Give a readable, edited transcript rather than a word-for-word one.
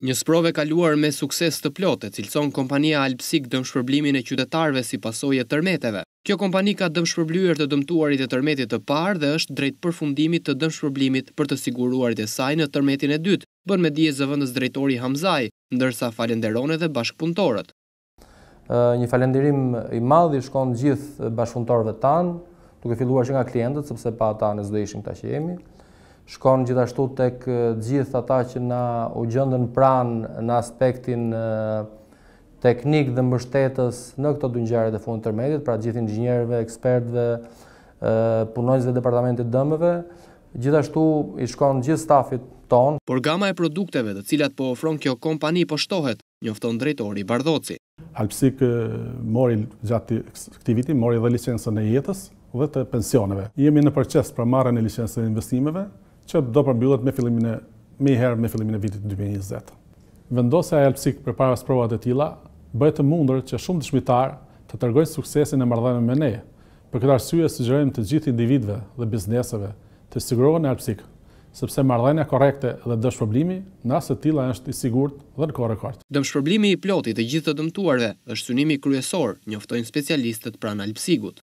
Një sprovë kaluar me sukses të plotë, cilëson kompania Albsig dëmshpërblimin e qytetarëve si pasojë e tërmeteve. Kjo kompani ka dëmshpërblyer të dëmtuarit e tërmetit të parë dhe është drejt përfundimit të dëmshpërblimit për të siguruarit e saj në tërmetin e dytë, bën me dije zëvendës drejtori Hamzaj, ndërsa falenderon edhe bashkëpunëtorët. Një falenderim I madh I shkon gjithë bashkëpunëtorëve tan, duke filluar që nga klientët, sepse pa ata ne s'do ishim këta që jemi. Shkon gjithashtu tek gjithë ata që na u gjendën pranë në aspektin teknik dhe mbështetës në këto dy ngjarje të fundit të tërmetit, pra gjithë inxhinierëve, ekspertëve, punonjësve të departamentit dëmeve, gjithashtu I shkon gjithë stafit ton. Por gama e produkteve të cilat po ofron kjo kompani po shtohet, njofton drejtori Bardhoci. Albsig mori gjatë këtij viti mori edhe licencën e jetës dhe të pensioneve. Jemi në proces për marrjen e licencës së investimeve. Që do përbyllet me fillimin e vitit 2020. Vendosja e Albsig përpara provave të tilla bëhet e mundur që shumë dëshmitar të tregojnë suksesin e marrëdhënieve me ne. Për këtë arsye sugjerojmë të gjithë individëve dhe bizneseve të sigurohen në Albsig, sepse marrëdhënia korrekte dhe dëmshpërblimi në raste të tilla është I sigurt dhe në kohë rekord. Dëmshpërblimi I plotë I të gjithë të dëmtuarve është synimi kryesor, njoftojnë specialistët pranë Albsigut.